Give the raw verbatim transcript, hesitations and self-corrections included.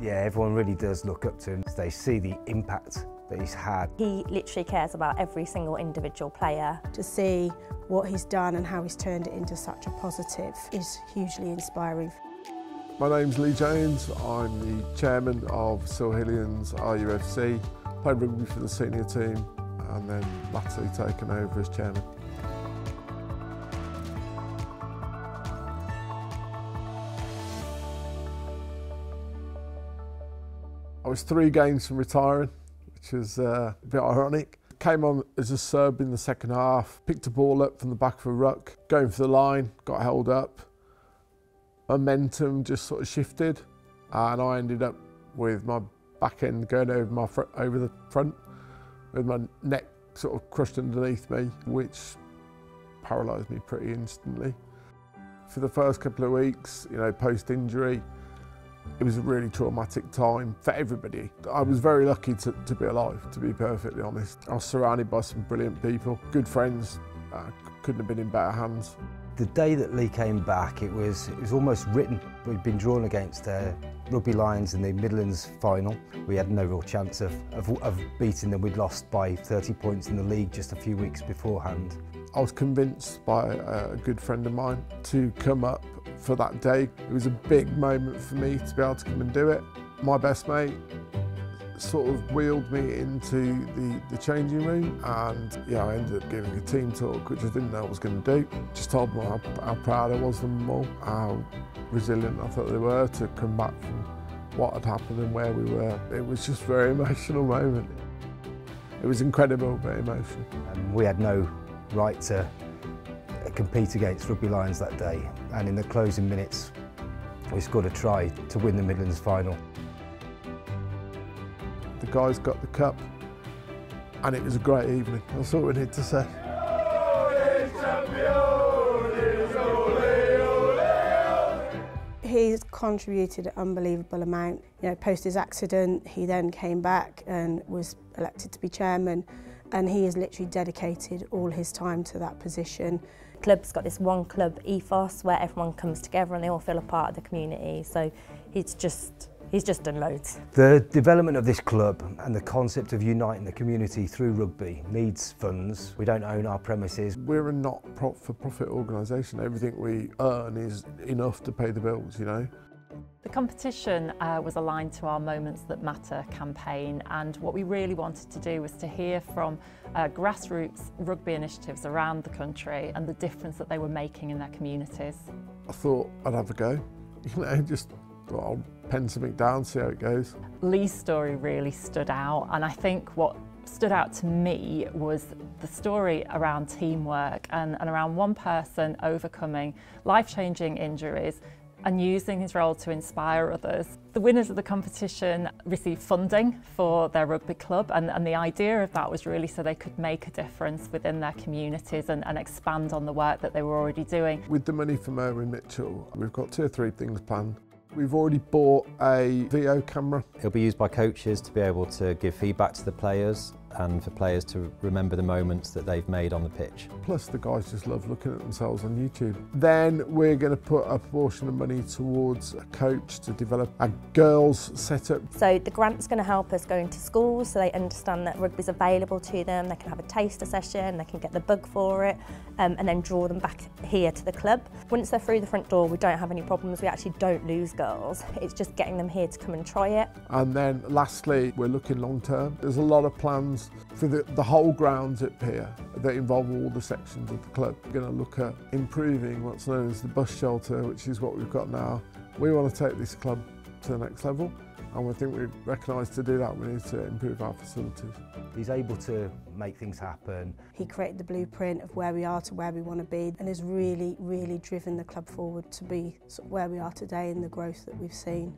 Yeah, everyone really does look up to him. They see the impact that he's had. He literally cares about every single individual player. To see what he's done and how he's turned it into such a positive is hugely inspiring. My name's Lee Jones. I'm the chairman of Silhillians R U F C. Played rugby for the senior team and then latterly taken over as chairman. I was three games from retiring, which was uh, a bit ironic. Came on as a sub in the second half, picked a ball up from the back of a ruck, going for the line, got held up. Momentum just sort of shifted and I ended up with my back end going over, my fr over the front, with my neck sort of crushed underneath me, which paralysed me pretty instantly. For the first couple of weeks, you know, post-injury, it was a really traumatic time for everybody. I was very lucky to, to be alive, to be perfectly honest. I was surrounded by some brilliant people, good friends. I couldn't have been in better hands. The day that Lee came back, it was, it was almost written. We'd been drawn against uh, Ruby Lions in the Midlands final. We had no real chance of, of, of beating them. We'd lost by thirty points in the league just a few weeks beforehand. I was convinced by a good friend of mine to come up for that day. It was a big moment for me to be able to come and do it. My best mate sort of wheeled me into the, the changing room, and yeah, I ended up giving a team talk, which I didn't know I was going to do. Just told them how, how proud I was of them all, how resilient I thought they were to come back from what had happened and where we were. It was just a very emotional moment. It was incredible, but emotional. Um, we had no right to compete against Ruby Lions that day, and in the closing minutes we scored a try to win the Midlands final. The guys got the cup and it was a great evening. That's all we need to say. He's contributed an unbelievable amount. You know, post his accident, he then came back and was elected to be chairman, and he has literally dedicated all his time to that position. The club's got this one club ethos where everyone comes together and they all feel a part of the community, so it's just, he's just done loads. The development of this club and the concept of uniting the community through rugby needs funds. We don't own our premises. We're a not-for-profit organisation. Everything we earn is enough to pay the bills, you know. The competition uh, was aligned to our Moments That Matter campaign, and what we really wanted to do was to hear from uh, grassroots rugby initiatives around the country and the difference that they were making in their communities. I thought I'd have a go, you know, just well, I'll pen something down, see how it goes. Lee's story really stood out, and I think what stood out to me was the story around teamwork and, and around one person overcoming life-changing injuries and using his role to inspire others. The winners of the competition received funding for their rugby club, and, and the idea of that was really so they could make a difference within their communities and, and expand on the work that they were already doing. With the money from Irwin Mitchell, we've got two or three things planned. We've already bought a video camera. It'll be used by coaches to be able to give feedback to the players and for players to remember the moments that they've made on the pitch. Plus the guys just love looking at themselves on YouTube. Then we're going to put a portion of money towards a coach to develop a girls setup. So the grant's going to help us go into schools so they understand that rugby's available to them, they can have a taster session, they can get the bug for it, um, and then draw them back here to the club. Once they're through the front door, we don't have any problems, we actually don't lose girls. It's just getting them here to come and try it. And then lastly, we're looking long term. There's a lot of plans for the, the whole grounds at Pier that involve all the sections of the club. We're going to look at improving what's known as the bus shelter, which is what we've got now. We want to take this club to the next level, and we think we recognise to do that we need to improve our facilities. He's able to make things happen. He created the blueprint of where we are to where we want to be, and has really, really driven the club forward to be where we are today and the growth that we've seen.